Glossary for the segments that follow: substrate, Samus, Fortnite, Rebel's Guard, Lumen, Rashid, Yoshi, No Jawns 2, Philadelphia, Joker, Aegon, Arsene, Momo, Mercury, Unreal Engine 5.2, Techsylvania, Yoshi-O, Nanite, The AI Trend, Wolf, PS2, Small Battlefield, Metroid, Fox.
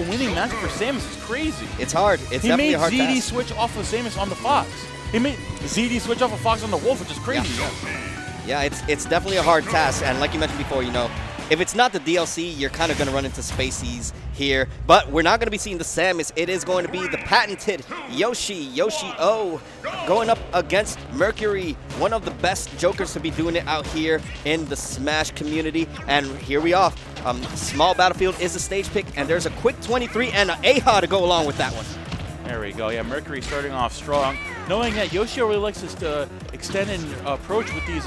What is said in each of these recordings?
but winning match for Samus is crazy. It's hard. It's definitely a hard task. He made ZD switch off of Samus on the Fox. He made ZD switch off of Fox on the Wolf, which is crazy. Yeah, it's definitely a hard task. And like you mentioned before, you know, if it's not the DLC, you're kind of going to run into spaces here. But we're not going to be seeing the Samus. It is going to be the patented Yoshi-O, going up against Mercury, one of the best Jokers to be doing it out here in the Smash community. And here we are. Small Battlefield is the stage pick, and there's a quick 23 and an AHA to go along with that one. There we go. Yeah, Mercury starting off strong, knowing that Yoshi really likes this extended approach with these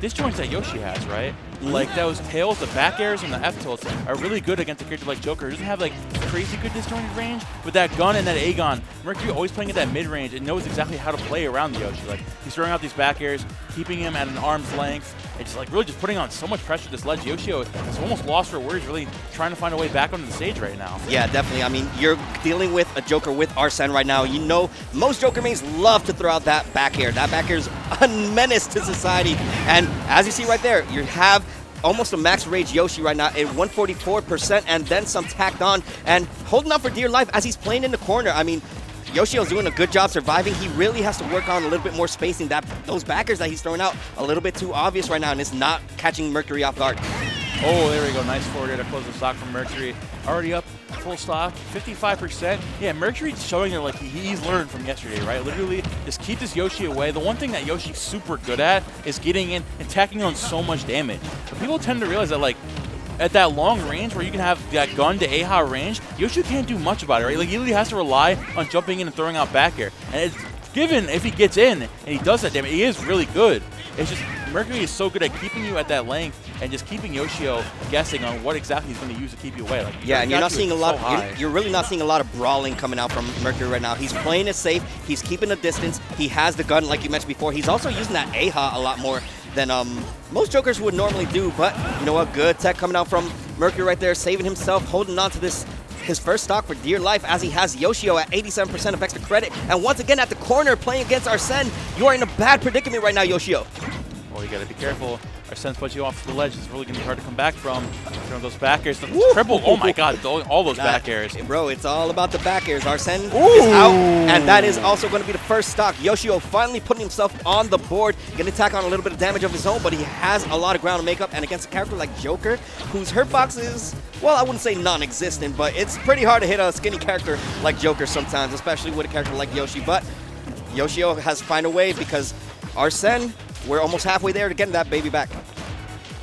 disjoints that Yoshi has, right? Like those tails, the back airs, and the F tilts are really good against a character like Joker, who doesn't have like crazy good disjointed range. With that gun and that Aegon, Mercury always playing at that mid range and knows exactly how to play around the Yoshi. Like he's throwing out these back airs, keeping him at an arm's length, and just like really just putting on so much pressure this ledge. Yoshi-O is almost lost for words, really trying to find a way back onto the stage right now. Yeah, definitely. I mean, you're dealing with a Joker with Arsene right now. You know, most Joker mains love to throw out that back air. That back air is a menace to society. And as you see right there, you have almost a max rage Yoshi right now at 144% and then some tacked on and holding up for dear life as he's playing in the corner. I mean, Yoshi-O's doing a good job surviving. He really has to work on a little bit more spacing. Those backers that he's throwing out a little bit too obvious right now, and it's not catching Mercury off guard. Oh, there we go. Nice forward air to close the stock from Mercury. Already up full stock, 55%. Yeah, Mercury's showing that like he's learned from yesterday, right? Literally, just keep this Yoshi away. The one thing that Yoshi's super good at is getting in and tacking on so much damage. But people tend to realize that like at that long range where you can have that gun to AHA range, Yoshi can't do much about it, right? Like he really has to rely on jumping in and throwing out back air. And it's given if he gets in and he does that damage, he is really good. It's just Mercury is so good at keeping you at that length and just keeping Yoshi-O guessing on what exactly he's going to use to keep you away. Like, yeah, and you're not seeing a lot. You're really not seeing a lot of brawling coming out from Mercury right now. He's playing it safe. He's keeping the distance. He has the gun, like you mentioned before. He's also using that AHA a lot more than most Jokers would normally do. But you know what? Good tech coming out from Mercury right there, saving himself, holding on to this. His first stock for dear life as he has Yoshi-O at 87% of extra credit. And once again at the corner playing against Arsene. You are in a bad predicament right now, Yoshi-O. Well, you gotta be careful. Arsene's puts you off to the ledge. It's really gonna be hard to come back from. From those back airs. The triple. Oh my god, all those back airs. Bro, it's all about the back airs. Arsene is out. And that is also gonna be the first stock. Yoshi-O finally putting himself on the board. Gonna attack on a little bit of damage of his own, but he has a lot of ground to make up. And against a character like Joker, whose hurt box is, well, I wouldn't say non-existent, but it's pretty hard to hit a skinny character like Joker sometimes, especially with a character like Yoshi. But Yoshi-O has to find a way because Arsene, we're almost halfway there to getting that baby back.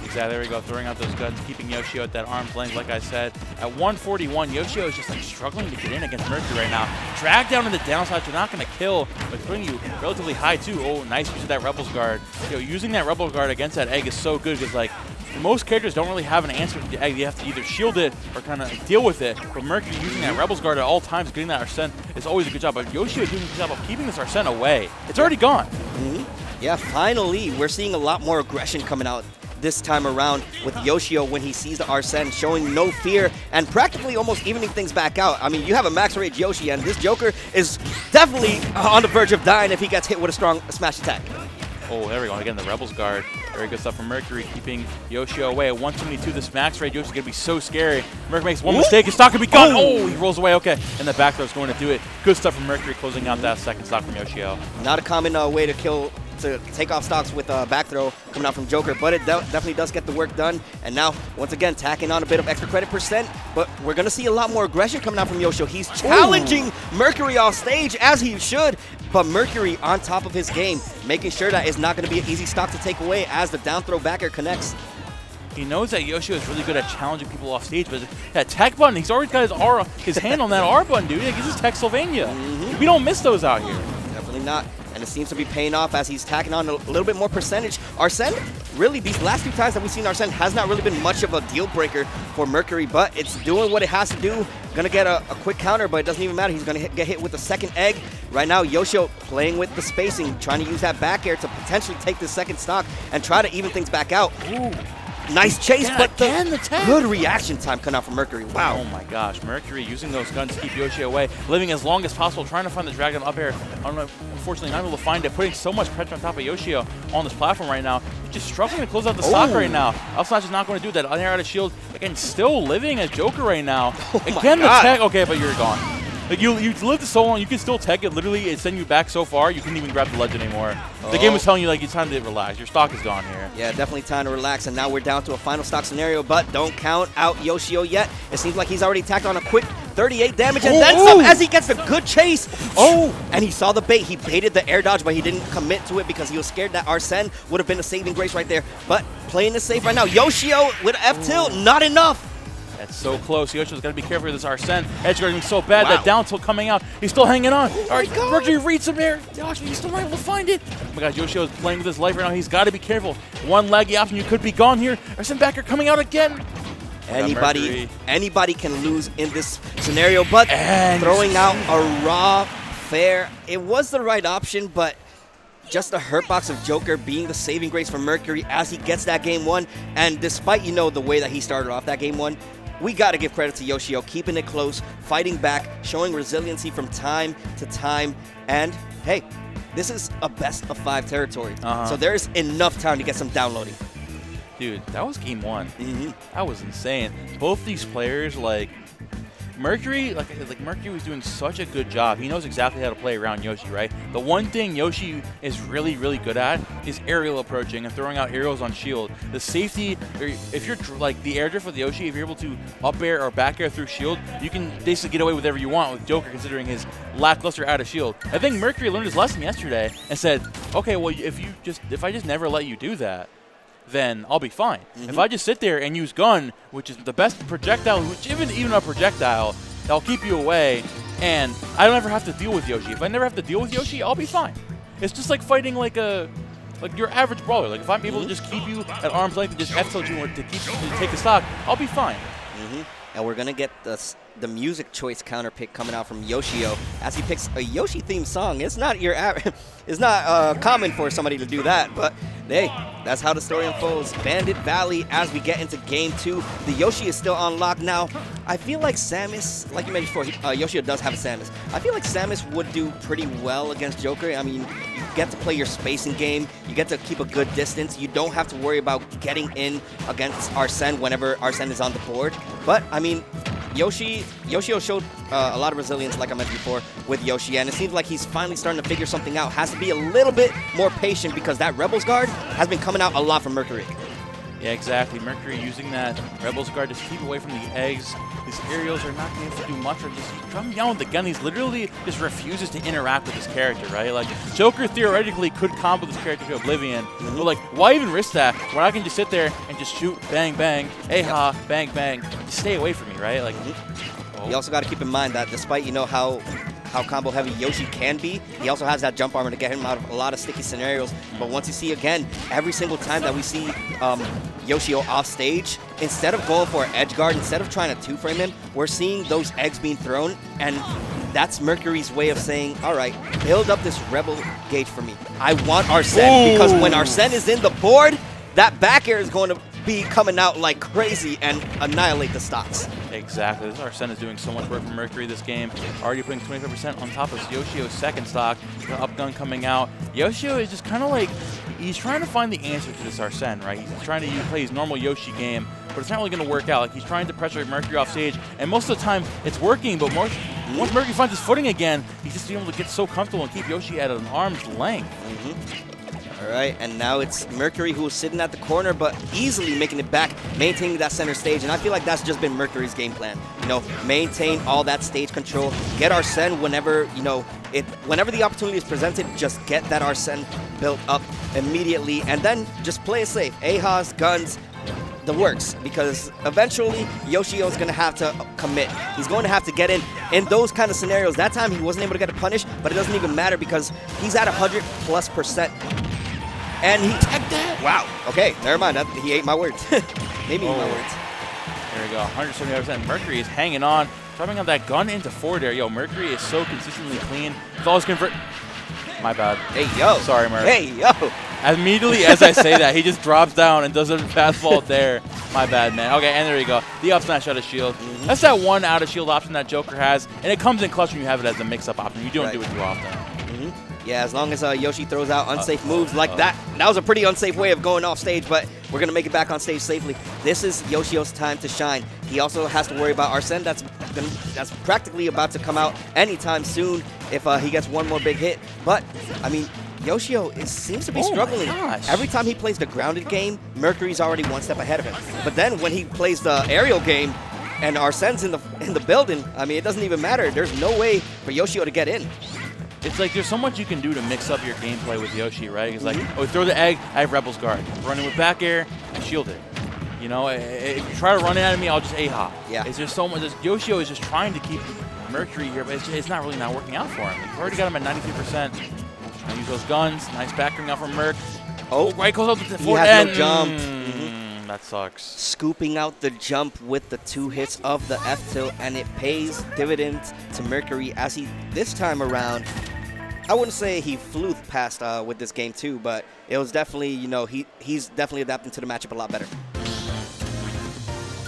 Exactly, there we go, throwing out those guns, keeping Yoshi-O at that arm's length, like I said. At 141, Yoshi-O is just like struggling to get in against Mercury right now. Drag down in the downside, you're not going to kill, but putting you relatively high too. Oh, nice use of that Rebel's Guard. You know, using that Rebel's Guard against that egg is so good because like most characters don't really have an answer to the egg. You have to either shield it or kind of deal with it. But Mercury using that Rebel's Guard at all times, getting that Arsene is always a good job. But Yoshi-O doing a good job of keeping this Arsene away. It's already gone. Yeah, finally, we're seeing a lot more aggression coming out this time around with Yoshi-O when he sees the Arsene, showing no fear and practically almost evening things back out. I mean, you have a max rage Yoshi, and this Joker is definitely on the verge of dying if he gets hit with a strong smash attack. Oh, there we go. Again, the Rebel's Guard. Very good stuff from Mercury, keeping Yoshi-O away at 122. This max rate, Yoshi's going to be so scary. Mercury makes one mistake, his stock could be gone. Oh, he rolls away, okay. And the back throw's going to do it. Good stuff from Mercury, closing out that second stock from Yoshi-O. Not a common way to take off stocks with a back throw coming out from Joker, but it definitely does get the work done. And now, once again, tacking on a bit of extra credit percent, but we're going to see a lot more aggression coming out from Yoshi-O. He's challenging Mercury off stage, as he should, but Mercury on top of his game, making sure that it's not going to be an easy stock to take away as the down throw back air connects. He knows that Yoshi-O is really good at challenging people off stage, but that tech button, he's already got his hand on that R button, dude. Like, this is Techsylvania. We don't miss those out here. Definitely not. And it seems to be paying off as he's tacking on a little bit more percentage. Arsene, really, these last few times that we've seen Arsene has not really been much of a deal breaker for Mercury, but it's doing what it has to do. Gonna get a quick counter, but it doesn't even matter. He's gonna get hit with the second egg. Right now, Yoshi-O playing with the spacing, trying to use that back air to potentially take the second stock and try to even things back out. Ooh. Nice chase, yeah, but the good reaction time coming out from Mercury. Wow. Oh my gosh, Mercury using those guns to keep Yoshi away, living as long as possible, trying to find the dragon up air. Unfortunately, not able to find it, putting so much pressure on top of Yoshi-O on this platform right now. He's just struggling to close out the stock right now. Up smash is not going to do that. Unair out of shield, again, still living as Joker right now. Oh again, the tech. Okay, but you're gone. Like you lived so long, you can still tech it. Literally, it sent you back so far, you couldn't even grab the legend anymore. Oh. The game was telling you, like, it's time to relax. Your stock is gone here. Yeah, definitely time to relax, and now we're down to a final stock scenario, but don't count out Yoshi-O yet. It seems like he's already tacked on a quick 38 damage, and then some as he gets the good chase. Oh, and he saw the bait. He baited the air dodge, but he didn't commit to it because he was scared that Arsene would have been a saving grace right there. But playing this safe right now. Yoshi-O with F tilt, not enough. That's so close. Yoshi-O's got to be careful with this Arsene. Edge guarding so bad that down tilt coming out. He's still hanging on. All right, Mercury reads him there. Yoshi, he's still not able to find it. Oh my gosh, Yoshi-O's playing with his life right now. He's got to be careful. One laggy option, you could be gone here. Arsene backer coming out again. Anybody can lose in this scenario, but and throwing out a raw fair. It was the right option, but just the hurtbox of Joker being the saving grace for Mercury as he gets that game one. And despite, you know, the way that he started off that game one, we got to give credit to Yoshi-O, keeping it close, fighting back, showing resiliency from time to time. And hey, this is a best-of-5 territory. So there's enough time to get some downloading. Dude, that was game one. That was insane. Both these players, like, Mercury was doing such a good job. He knows exactly how to play around Yoshi, right? The one thing Yoshi is really, really good at is aerial approaching and throwing out aerials on shield. The safety, if you're like the air drift with Yoshi, if you're able to up air or back air through shield, you can basically get away with whatever you want with Joker, considering his lackluster out of shield. I think Mercury learned his lesson yesterday and said, okay, well, if I just never let you do that, then I'll be fine. If I just sit there and use gun, which is the best projectile, which even a projectile, that'll keep you away, and I don't ever have to deal with Yoshi. If I never have to deal with Yoshi, I'll be fine. It's just like fighting like your average brawler. Like if I'm able to just keep you at arm's length and just F-tilt you to take the stock, I'll be fine. And we're gonna get the music choice counter pick coming out from Yoshi-O as he picks a Yoshi themed song. It's not your it's not common for somebody to do that, but hey, that's how the story unfolds. Bandit Valley as we get into game two. The Yoshi is still on lock now. I feel like Samus, like you mentioned before, Yoshi-O does have a Samus. I feel like Samus would do pretty well against Joker. I mean, you get to play your spacing game. You get to keep a good distance. You don't have to worry about getting in against Arsene whenever Arsene is on the board. But, I mean, Yoshi-O showed a lot of resilience, like I mentioned before, with Yoshi, and it seems like he's finally starting to figure something out. Has to be a little bit more patient because that Rebel's Guard has been coming out a lot from Mercury. Yeah, exactly. Mercury using that Rebel's Guard to keep away from the eggs. His aerials are not going to do much. Or just coming down with the gun. He literally just refuses to interact with his character, right? Like, Joker theoretically could combo this character to oblivion. But, like, why even risk that when I can just sit there and just shoot, bang, bang, hey-ha, bang, bang. Just stay away from me, right? Like, you also got to keep in mind that despite, you know, how combo-heavy Yoshi can be, he also has that jump armor to get him out of a lot of sticky scenarios. But once you see, again, every single time that we see Yoshi-O off stage, instead of going for an edge guard, instead of trying to two-frame him, we're seeing those eggs being thrown, and that's Mercury's way of saying, all right, build up this Rebel gauge for me. I want Arsene, because when Arsene is in the board, that back air is going to be coming out like crazy and annihilate the stocks. Exactly. This Arsene is doing so much work for Mercury this game. Already putting 25% on top of Yoshi-O's second stock. The upgun coming out. Yoshi-O is just kind of like, he's trying to find the answer to this Arsene, right? He's trying to play his normal Yoshi game, but it's not really going to work out. Like, he's trying to pressure Mercury off stage, and most of the time it's working, but once Mercury finds his footing again, he's just able to get so comfortable and keep Yoshi at an arm's length. All right, and now it's Mercury who's sitting at the corner, but easily making it back, maintaining that center stage, and I feel like that's just been Mercury's game plan. You know, maintain all that stage control, get Arsene whenever, you know, whenever the opportunity is presented, just get that Arsene built up immediately, and then just play it safe. Ahas, guns, the works, because eventually Yoshi-O's going to have to commit. He's going to have to get in those kind of scenarios. That time he wasn't able to get a punish, but it doesn't even matter because he's at 100+%. And he tech that? Wow. Okay, never mind. He ate my words. Maybe my words. There we go. 170%. Mercury is hanging on, dropping on that gun into forward there. Yo, Mercury is so consistently clean. It's always convert. My bad. Hey, yo. Sorry, Mercury. Hey, yo. Immediately as I say that, he just drops down and does a fastball there. My bad, man. Okay, and there you go. The up smash out of shield. That's that one out of shield option that Joker has, and it comes in clutch when you have it as a mix-up option. You don't do it too often. Yeah, as long as Yoshi throws out unsafe moves like that. That was a pretty unsafe way of going off stage, but we're going to make it back on stage safely. This is Yoshi-O's time to shine. He also has to worry about Arsene. That's practically about to come out anytime soon if he gets one more big hit. But, I mean, Yoshi-O seems to be struggling. Every time he plays the grounded game, Mercury's already one step ahead of him. But then when he plays the aerial game and Arsene's in the building, I mean, it doesn't even matter. There's no way for Yoshi-O to get in. It's like there's so much you can do to mix up your gameplay with Yoshi, right? It's like, oh, throw the egg, I have Rebel's Guard. Running with back air, I shield it. You know, if you try to run it at me, I'll just A-hop. Yeah. It's just so much. Yoshi-O is just trying to keep Mercury here, but it's not really not working out for him. You've already got him at 93%. Trying to use those guns. Nice backering out from Merc. Oh, right goes up to the fourth end. He has no jump. That sucks. Scooping out the jump with the two hits of the F tilt, and it pays dividends to Mercury as he, this time around, I wouldn't say he flew past with this game too, but it was definitely, you know, he's definitely adapting to the matchup a lot better.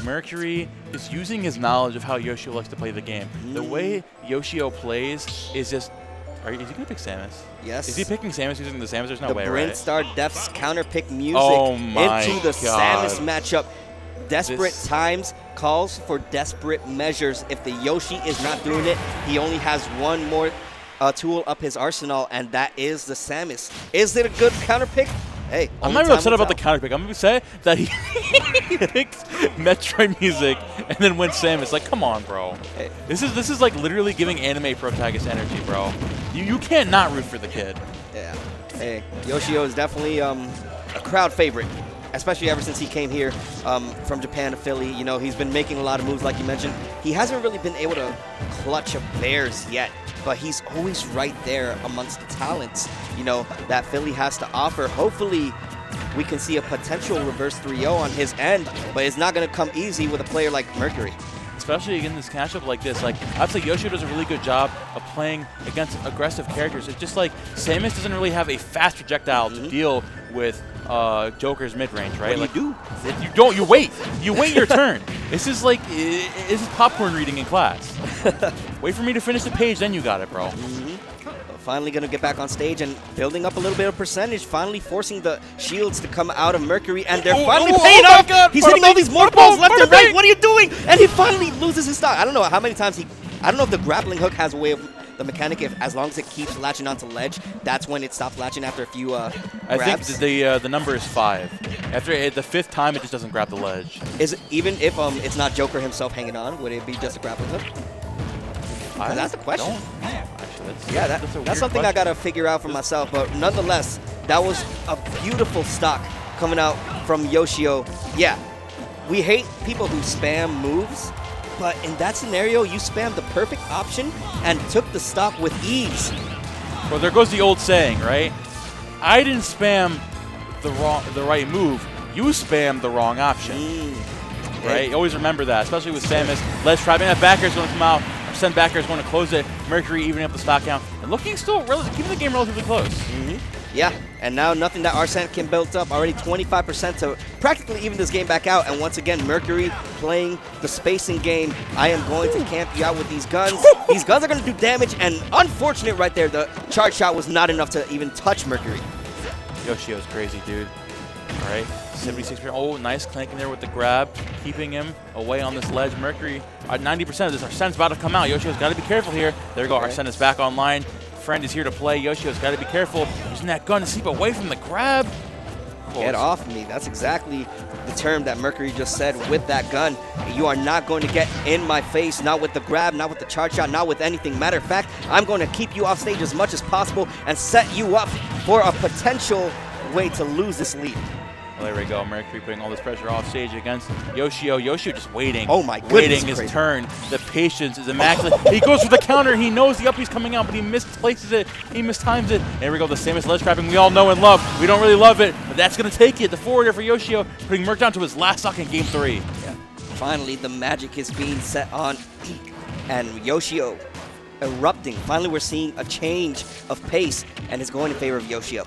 Mercury is using his knowledge of how Yoshi likes to play the game. The way Yoshi-O plays is just, is he gonna pick Samus? Yes. Is he picking Samus using the Samus? There's no way, right? The Brent Star Death's counterpick music into the Samus matchup. Desperate times calls for desperate measures. If the Yoshi is not doing it, he only has one more tool up his arsenal, and that is the Samus. Is it a good counterpick? Hey, I'm not even upset about the counterpick. I'm gonna say that he picked Metroid music and then went Samus. Like, come on, bro. Hey. This is like literally giving anime protagonist energy, bro. You can't not root for the kid. Yeah. Hey, Yoshi-O is definitely a crowd favorite, especially ever since he came here from Japan to Philly. You know, he's been making a lot of moves, like you mentioned. He hasn't really been able to clutch a bears yet, but he's always right there amongst the talents, you know, that Philly has to offer. Hopefully, we can see a potential reverse 3-0 on his end, but it's not going to come easy with a player like Mercury. Especially in this matchup like this, like I'd say Yoshi does a really good job of playing against aggressive characters. It's just like Samus doesn't really have a fast projectile to deal with Joker's mid-range, right? What do you do? You don't. You wait. You wait your turn. This is like this is popcorn reading in class. Wait for me to finish the page, then you got it, bro. Finally going to get back on stage and building up a little bit of percentage, finally forcing the shields to come out of Mercury, and they're finally paying off! He's hitting all these morphballs left and right! What are you doing? And he finally loses his stock. I don't know how many times he... I don't know if the grappling hook has a way of... The mechanic, if as long as it keeps latching onto ledge, that's when it stops latching after a few grabs. I think the number is 5. After the 5th time, it just doesn't grab the ledge. Is it, even if it's not Joker himself hanging on, would it be just a grappling hook? That's the question. Yeah, that's something question. I gotta figure out for myself, but nonetheless, that was a beautiful stock coming out from Yoshi-O. Yeah, we hate people who spam moves, but in that scenario, you spammed the perfect option and took the stock with ease. Well, there goes the old saying, right? I didn't spam the right move, you spammed the wrong option. Right? You always remember that, especially with Samus. Let's try that back air's gonna come out. Send backer is going to close it. Mercury evening up the stock count and looking still keeping the game relatively close. Yeah, and now nothing that Arsene can build up. Already 25% to practically even this game back out. And once again, Mercury playing the spacing game. I am going to camp you out with these guns. These guns are going to do damage, and unfortunate right there, the charge shot was not enough to even touch Mercury. Yoshi-O's crazy, dude. All right, 76%. Oh, nice clanking there with the grab, keeping him away on this ledge. Mercury at 90% of this. Arsene's about to come out. Yoshi-O's got to be careful here. There you go. Arsene is back online. Friend is here to play. Yoshi-O's got to be careful. Using that gun to keep away from the grab. Get off me. That's exactly the term that Mercury just said with that gun. You are not going to get in my face, not with the grab, not with the charge shot, not with anything. Matter of fact, I'm going to keep you off stage as much as possible and set you up for a potential way to lose this lead. Well, there we go. Mercury putting all this pressure off stage against Yoshi-O. Yoshi-O just waiting. Oh my goodness. Waiting his turn. The patience is immaculate. He goes for the counter. He knows the upbeat's coming out, but he misplaces it. He mistimes it. And here we go. The Samus ledge trapping we all know and love. We don't really love it, but that's going to take it. The forwarder for Yoshi-O, putting Merc down to his last stock in game 3. Yeah. Finally, the magic is being set on. And Yoshi-O erupting. Finally, we're seeing a change of pace, and it's going in favor of Yoshi-O.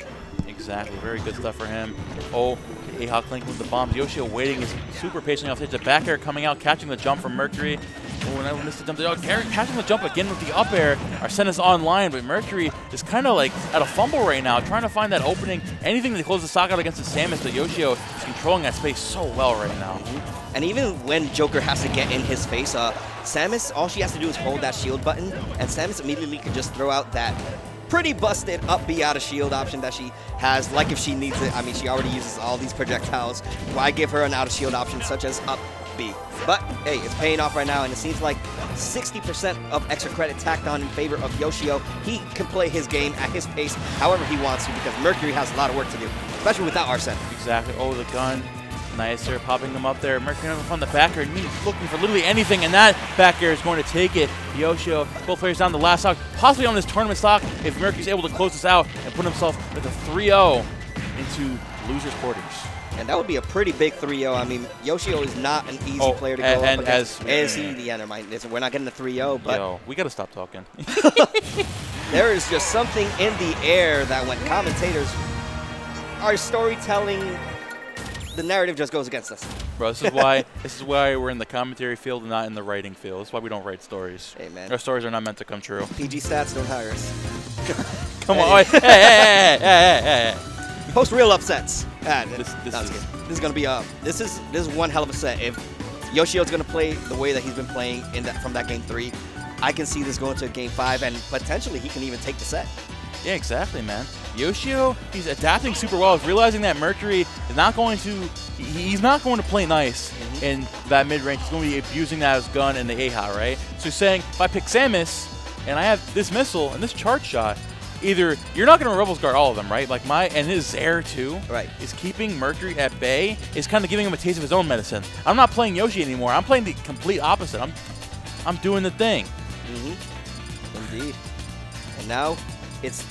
Exactly, very good stuff for him. Oh, the Ahawk Link with the bombs. Yoshi-O waiting is super patient off stage. The back air coming out, catching the jump from Mercury. Oh, and I missed the jump. Oh, catching the jump again with the up air. Arsene is online, but Mercury is kind of like at a fumble right now, trying to find that opening. Anything to close the stock out against the Samus, but Yoshi-O is controlling that space so well right now. And even when Joker has to get in his face, Samus, all she has to do is hold that shield button, and Samus immediately could just throw out that pretty busted up B out of shield option that she has, like if she needs it. I mean, she already uses all these projectiles. Why give her an out of shield option such as up B? But hey, it's paying off right now, and it seems like 60% of extra credit tacked on in favor of Yoshi-O. He can play his game at his pace however he wants to, because Mercury has a lot of work to do, especially without Arsene. Exactly. Oh, the gun. Nice, they're popping them up there. Mercury on the back air, and he's looking for literally anything, and that back air is going to take it. Yoshi-O, both players down the last stock, possibly on this tournament stock, if Mercury's able to close this out and put himself with a 3-0 into losers' quarters. And that would be a pretty big 3-0. I mean, Yoshi-O is not an easy player to go up against. We're not getting a 3-0, but... Yo, we got to stop talking. There is just something in the air that when commentators are storytelling... the narrative just goes against us. Bro, this is why we're in the commentary field and not in the writing field. That's why we don't write stories. Hey, man. Our stories are not meant to come true. PG Stats, don't hire us. Come on. Hey. Post real upsets. This is one hell of a set. If Yoshi-O's going to play the way that he's been playing in that, from that Game 3, I can see this going to Game 5, and potentially he can even take the set. Yeah, exactly, man. Yoshi-O, he's adapting super well. He's realizing that Mercury is not going to, he's not going to play nice in that mid-range. He's going to be abusing that as gun and the Aha, right? So he's saying, if I pick Samus, and I have this missile and this charge shot, either you're not going to Rebel's Guard all of them, right? Like and his Zare too, right, is keeping Mercury at bay. Is kind of giving him a taste of his own medicine. I'm not playing Yoshi anymore. I'm playing the complete opposite. I'm doing the thing. Indeed. And now it's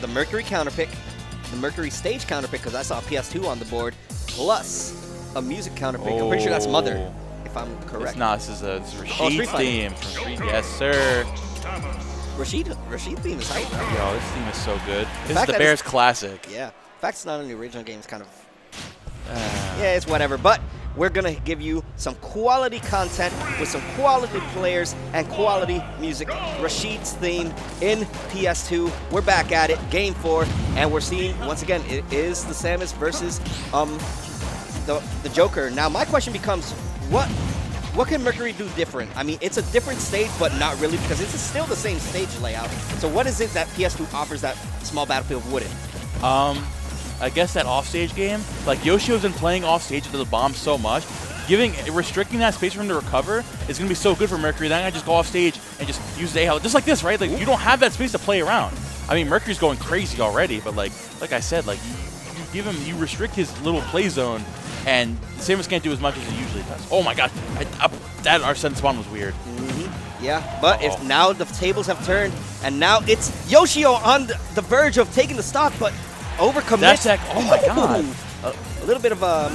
the Mercury counterpick, the Mercury stage counterpick, because I saw a PS2 on the board, plus a music counterpick. I'm pretty sure that's Mother, if I'm correct. It's not. This is Rashid theme. Yes, sir. Rashid theme is hype. Yo, this theme is so good. This is the Bears classic. Yeah. In fact, it's not in the original game. It's kind of... yeah, it's whatever. But we're going to give you some quality content with some quality players and quality music. Rashid's theme in PS2. We're back at it, Game 4, and we're seeing, once again, it is the Samus versus the Joker. Now, my question becomes, what can Mercury do different? I mean, it's a different stage, but not really, because it's still the same stage layout. So what is it that PS2 offers that Small Battlefield wouldn't? I guess that offstage game, like Yoshi-O's been playing offstage with the bomb so much, restricting that space for him to recover is going to be so good for Mercury. Then I just go offstage and just use the AHL, just like this, right? Like you don't have that space to play around. I mean, Mercury's going crazy already, but like I said, like you give him, you restrict his little play zone, and Samus can't do as much as he usually does. Oh my God, that Arsene spawn was weird. Yeah, but if now the tables have turned, and now it's Yoshi-O on the verge of taking the stock, but overcommit. Oh my God. A little bit of a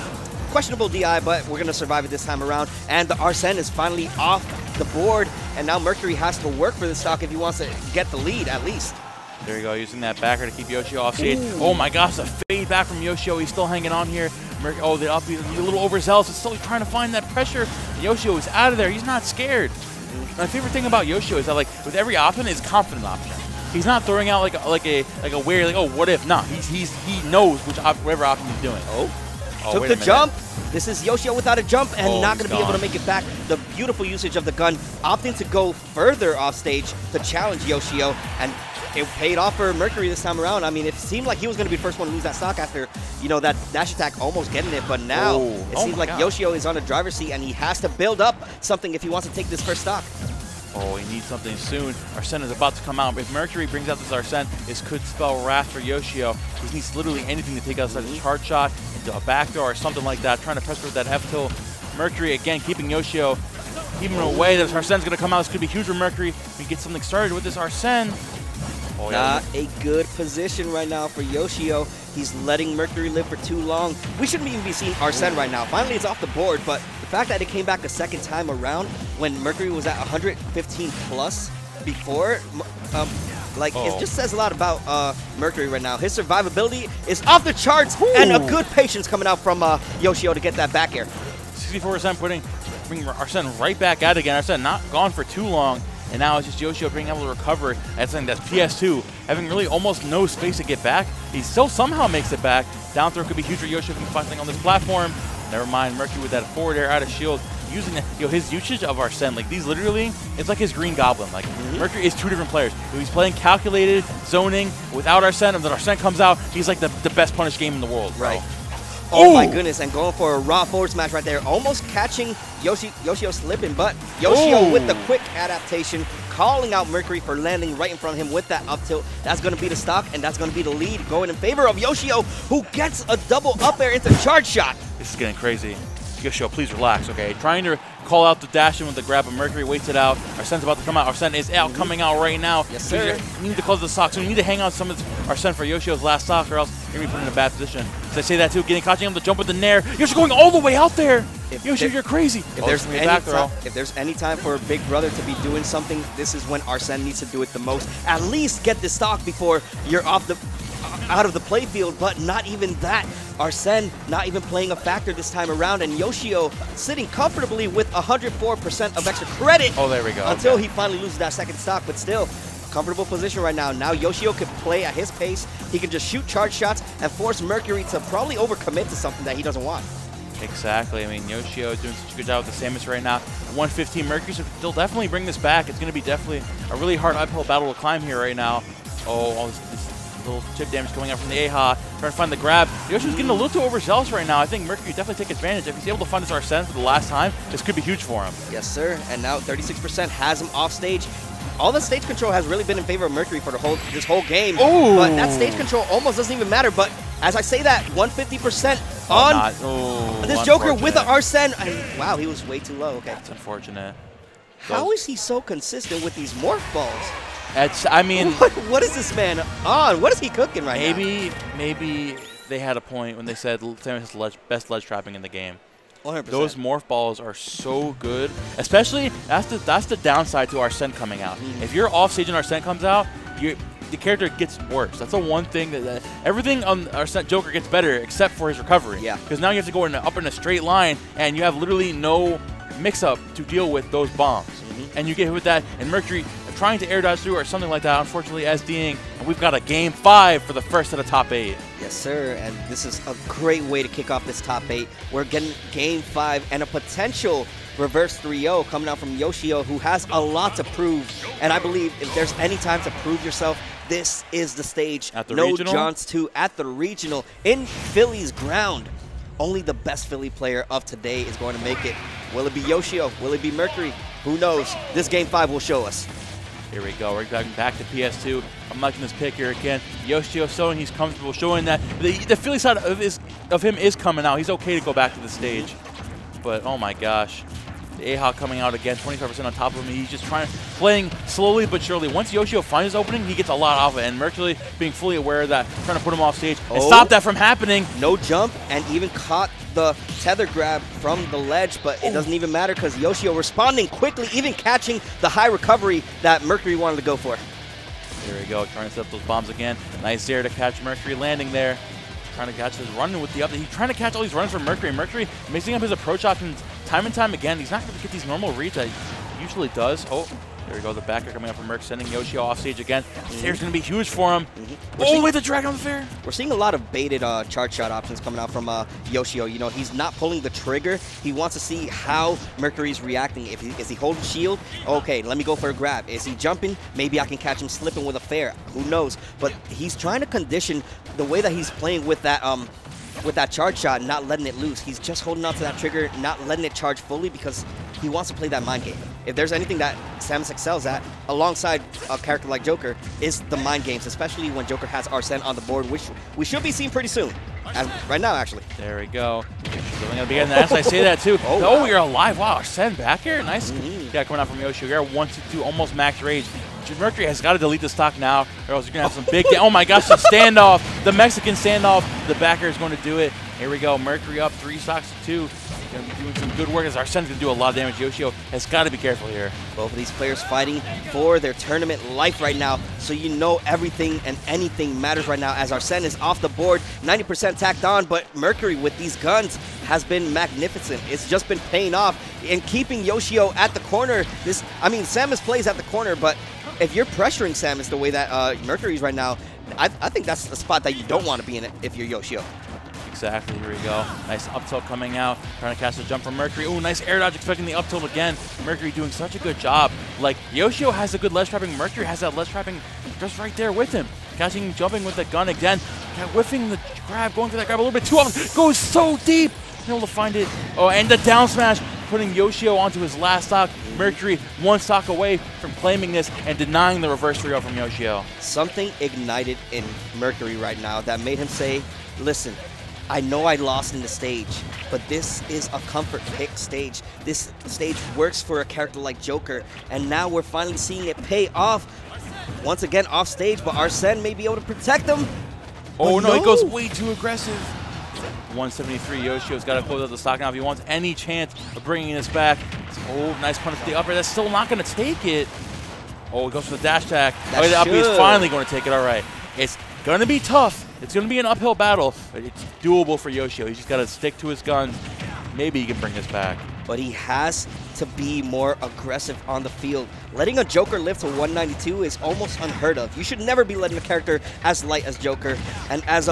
questionable DI, but we're going to survive it this time around. And the Arsene is finally off the board. And now Mercury has to work for this stock if he wants to get the lead, at least. There you go, using that backer to keep Yoshi-O off stage. Oh my gosh, the fade back from Yoshi-O. He's still hanging on here. Oh, the up, he's a little overzealous. He's still trying to find that pressure. Yoshi-O is out of there. He's not scared. My favorite thing about Yoshi-O is that, like, with every option, it's a confident option. He's not throwing out like a weird, like, oh, what if? Nah, he knows whatever option he's doing. Took the jump. This is Yoshi-O without a jump and not going to be able to make it back. The beautiful usage of the gun, opting to go further off stage to challenge Yoshi-O, and it paid off for Mercury this time around. I mean, it seemed like he was going to be the first one to lose that stock after, you know, that dash attack almost getting it. But now it seems like Yoshi-O is on the driver's seat, and he has to build up something if he wants to take this first stock. Oh, he needs something soon. Arsene is about to come out. If Mercury brings out this Arsene, this could spell wrath for Yoshi-O. He needs literally anything to take outside a charge shot, into a backdoor or something like that, trying to press with that F-tilt. Mercury, again, keeping Yoshi-O, keeping him away. This Arsene's going to come out. This could be huge for Mercury. We get something started with this Arsene. Oh, yeah. Not a good position right now for Yoshi-O. He's letting Mercury live for too long. We shouldn't even be seeing Arsene right now. Finally, it's off the board, but the fact that it came back a second time around when Mercury was at 115 plus before Like, it just says a lot about Mercury right now. His survivability is off the charts, and a good patience coming out from Yoshi-O to get that back air. 64% bringing Arsene right back out again. Arsene not gone for too long, and now it's just Yoshi-O being able to recover at something that's PS2, having really almost no space to get back. He still somehow makes it back. Down throw could be huge for Yoshi-O can find something on this platform. Never mind, Mercury with that forward air out of shield, using his usage of Arsene. Like, these literally, it's like his Green Goblin. Like, Mercury is two different players. He's playing calculated zoning without Arsene, and then Arsene comes out, he's like the best punished game in the world, bro. Right. Oh my goodness, and going for a raw forward smash right there. Almost catching Yoshi-O slipping, but Yoshi-O with the quick adaptation, calling out Mercury for landing right in front of him with that up tilt. That's going to be the stock, and that's going to be the lead going in favor of Yoshi-O, who gets a double up air into charge shot. This is getting crazy. Yoshi-O, please relax, okay? Trying to call out the dash in with the grab, but Mercury waits it out. Arsene's about to come out. Arsene is out, coming out right now. Yes, sir. We need to close the stock soon. We need to hang on some of this Arsene for Yoshi-O's last stock, or else you're going to be put in a bad position. As I say that, too, getting caught on the jump with the nair. Yoshi going all the way out there. Yoshi, you're crazy. If there's any time for Big Brother to be doing something, this is when Arsene needs to do it the most. At least get the stock before you're off the... out of the playfield, but not even that. Arsene not even playing a factor this time around, and Yoshi-O sitting comfortably with 104% of extra credit. Oh, there we go. Until he finally loses that second stock, but still, comfortable position right now. Now Yoshi-O can play at his pace. He can just shoot charge shots and force Mercury to probably overcommit to something that he doesn't want. Exactly. I mean, Yoshi-O doing such a good job with the Samus right now. 115 Mercury, so they'll definitely bring this back. It's going to be definitely a really hard uphill battle to climb here right now. Oh, this little chip damage coming out from the AHA, trying to find the grab. Yoshi's getting a little too overzealous right now. I think Mercury definitely take advantage. If he's able to find his Arsene for the last time, this could be huge for him. Yes, sir. And now 36% has him off stage. All the stage control has really been in favor of Mercury for the whole this whole game. But that stage control almost doesn't even matter. But as I say that, 150% on this Joker with an Arsene. And wow, he was way too low. Okay. That's unfortunate. How is he so consistent with these morph balls? I mean, what is this man on? What is he cooking right now? Maybe they had a point when they said Samus has the best ledge trapping in the game. 100%. Those morph balls are so good, especially that's the downside to Arsene coming out. If you're off stage and Arsene comes out, the character gets worse. That's the one thing that everything on Arsene Joker gets better except for his recovery. Yeah. Because now you have to go up in a straight line, and you have literally no mix-up to deal with those bombs, and you get hit with that, and Mercury trying to air dodge through or something like that, unfortunately SDing, and we've got a game 5 for the first of the top 8. Yes, sir, and this is a great way to kick off this top 8. We're getting game 5 and a potential reverse 3-0 coming out from Yoshi-O, who has a lot to prove, and I believe if there's any time to prove yourself, this is the stage. At the regional? Jaunts 2 at the regional in Philly's ground. Only the best Philly player of today is going to make it. Will it be Yoshi-O? Will it be Mercury? Who knows? This game 5 will show us. Here we go. We're back to PS2. I'm liking this pick here again. Yoshi-O showing he's comfortable, showing that the Philly side of him is coming out. He's okay to go back to the stage. But oh my gosh, the AHA coming out again, 25% on top of him. He's just playing slowly but surely. Once Yoshi-O finds his opening, he gets a lot off it. And Mercury being fully aware of that, trying to put him off stage and stop that from happening. No jump, and even caught the tether grab from the ledge, but it doesn't even matter because Yoshi-O responding quickly, even catching the high recovery that Mercury wanted to go for. There we go, trying to set up those bombs again. Nice air to catch Mercury landing there. Trying to catch his run with the up. He's trying to catch all these runs from Mercury. Mercury mixing up his approach options time and time again. He's not going to get these normal reads that he usually does. There we go, the backer coming up from Merc, sending Yoshi-O off stage again. This air's going to be huge for him. Wait, the dragon on the fair. We're seeing a lot of baited charge shot options coming out from Yoshi-O. You know, he's not pulling the trigger. He wants to see how Mercury's reacting. Is he holding shield? Okay, let me go for a grab. Is he jumping? Maybe I can catch him slipping with a fair. Who knows? But he's trying to condition the way that he's playing with that charge shot, not letting it loose. He's just holding on to that trigger, not letting it charge fully because he wants to play that mind game. If there's anything that Samus excels at, alongside a character like Joker, is the mind games, especially when Joker has Arsene on the board, which we should be seeing pretty soon. Right now, actually. There we go. As I say that, too. Oh, you're alive. Wow, Arsene back here. Nice. Yeah, coming out from Yoshi. You're 1-2, almost max rage. Mercury has got to delete the stock now, or else you're going to have some big... Oh, my gosh, the standoff. The Mexican standoff. The backer is going to do it. Here we go. Mercury up 3 stocks to 2. doing some good work as Arsene's going to do a lot of damage. Yoshi-O has got to be careful here. Both of these players fighting for their tournament life right now, so you know everything and anything matters right now as Arsene is off the board, 90% tacked on, but Mercury with these guns has been magnificent. It's just been paying off and keeping Yoshi-O at the corner. Samus plays at the corner, but if you're pressuring Samus the way that Mercury's right now, I think that's the spot that you don't want to be in it if you're Yoshi-O. Exactly, here we go. Nice up tilt coming out, trying to catch a jump from Mercury. Ooh, nice air dodge, expecting the up tilt again. Mercury doing such a good job. Like, Yoshi-O has a good ledge trapping. Mercury has that ledge trapping just right there with him. Catching, jumping with the gun again. Whiffing the grab, going for that grab a little bit too often. Goes so deep, not able to find it. Oh, and the down smash, putting Yoshi-O onto his last stock. Mercury one stock away from claiming this and denying the reverse 3-0 from Yoshi-O. Something ignited in Mercury right now that made him say, listen, I know I lost in the stage, but this is a comfort pick stage. This stage works for a character like Joker, and now we're finally seeing it pay off. Once again off stage, but Arsene may be able to protect them. Oh no, it goes way too aggressive. 173, Yoshi-O's got to close out the stock now if he wants any chance of bringing this back. Oh, nice punish to the upper. That's still not going to take it. Oh, it goes for the dash attack. Oh, the up is finally going to take it. All right. It's going to be tough. It's going to be an uphill battle, but it's doable for Yoshi-O. He's just got to stick to his guns. Maybe he can bring this back. But he has to be more aggressive on the field. Letting a Joker live to 192 is almost unheard of. You should never be letting a character as light as Joker. And as,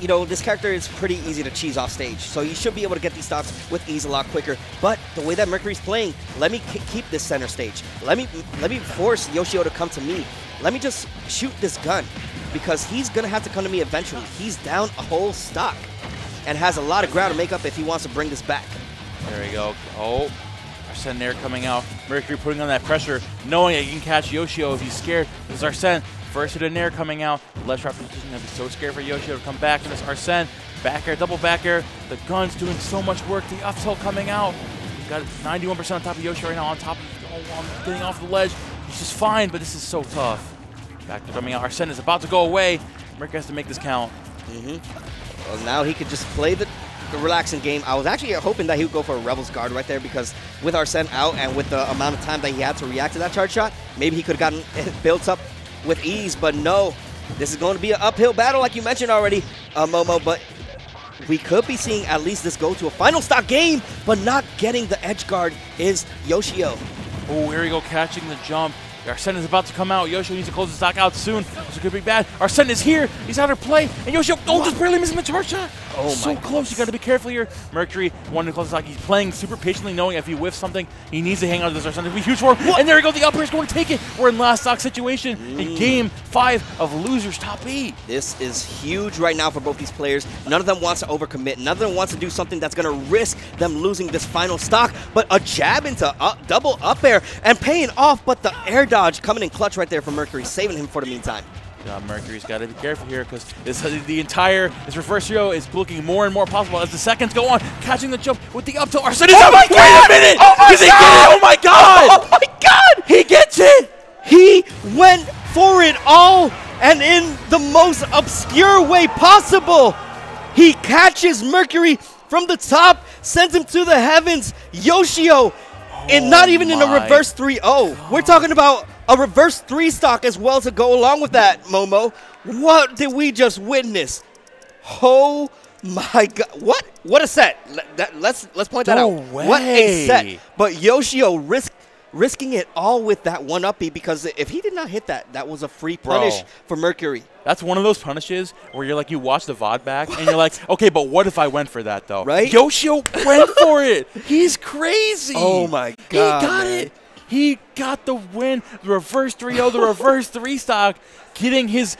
you know, this character is pretty easy to cheese off stage. So you should be able to get these stocks with ease a lot quicker. But the way that Mercury's playing, let me keep this center stage. Let me force Yoshi-O to come to me. Let me just shoot this gun, because he's going to have to come to me eventually. He's down a whole stock and has a lot of ground to make up if he wants to bring this back. There we go. Oh, Arsene there coming out. Mercury putting on that pressure, knowing that he can catch Yoshi-O if he's scared. This is Arsene, first hit in air coming out. Left drop position, going to be so scared for Yoshi-O to come back. And this Arsene, back air, double back air. The gun's doing so much work. The up tilt coming out. He's got 91% on top of Yoshi right now, on top of getting off the ledge. He's just fine, but this is so tough. Back to coming out. Arsene is about to go away. Mercury has to make this count. Well, now he could just play the relaxing game. I was actually hoping that he would go for a Rebel's Guard right there, because with Arsene out and with the amount of time that he had to react to that charge shot, maybe he could have gotten it built up with ease, but no. This is going to be an uphill battle, like you mentioned already, Momo, but we could be seeing at least this go to a final stock game, but not getting the edge guard is Yoshi-O. Oh, here we go, catching the jump. Arsene is about to come out. Yoshi-O needs to close the stock out soon. This could be bad. Arsene is here. He's out of play. And Yoshi-O, oh, just barely missing the charge shot. Oh, so close. You got to be careful here. Mercury wanted to close the stock. He's playing super patiently, knowing if he whiffs something, he needs to hang on to this Arsene. It'll be huge for him. What? And there we go. The upper is going to take it. We're in last stock situation in game 5 of losers top 8. This is huge right now for both these players. None of them wants to overcommit. None of them wants to do something that's going to risk them losing this final stock. But a jab into double up air and paying off, but the air dodge coming in clutch right there for Mercury, saving him for the meantime. Mercury's got to be careful here, because this reverse 3-0 is looking more and more possible as the seconds go on. Catching the jump with the up tilt. Arsene, oh my God! Wait a minute! Oh my God! Does he get it? Oh my God! Oh my God! He gets it! He went for it all, and in the most obscure way possible. He catches Mercury from the top, sends him to the heavens. Yoshi-O, and not even in a reverse 3-0. We're talking about a reverse 3 stock as well to go along with that, Momo. What did we just witness? Oh my God. What? What a set. Let's point that out. What a set. But Yoshi-O risking it all with that 1-up B, because if he did not hit that, that was a free punish for Mercury. That's one of those punishes where you're like, you watch the VOD back and you're like, okay, but what if I went for that though? Right? Yoshi-O went for it. He's crazy. Oh my God. He got it. He got the win. The reverse 3-0, the reverse 3 stock, getting his.